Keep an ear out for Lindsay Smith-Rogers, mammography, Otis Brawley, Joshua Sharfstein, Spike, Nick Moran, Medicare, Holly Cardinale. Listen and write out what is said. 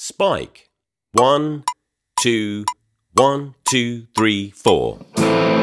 Spike. 1, 2, 1, 2, 3, 4.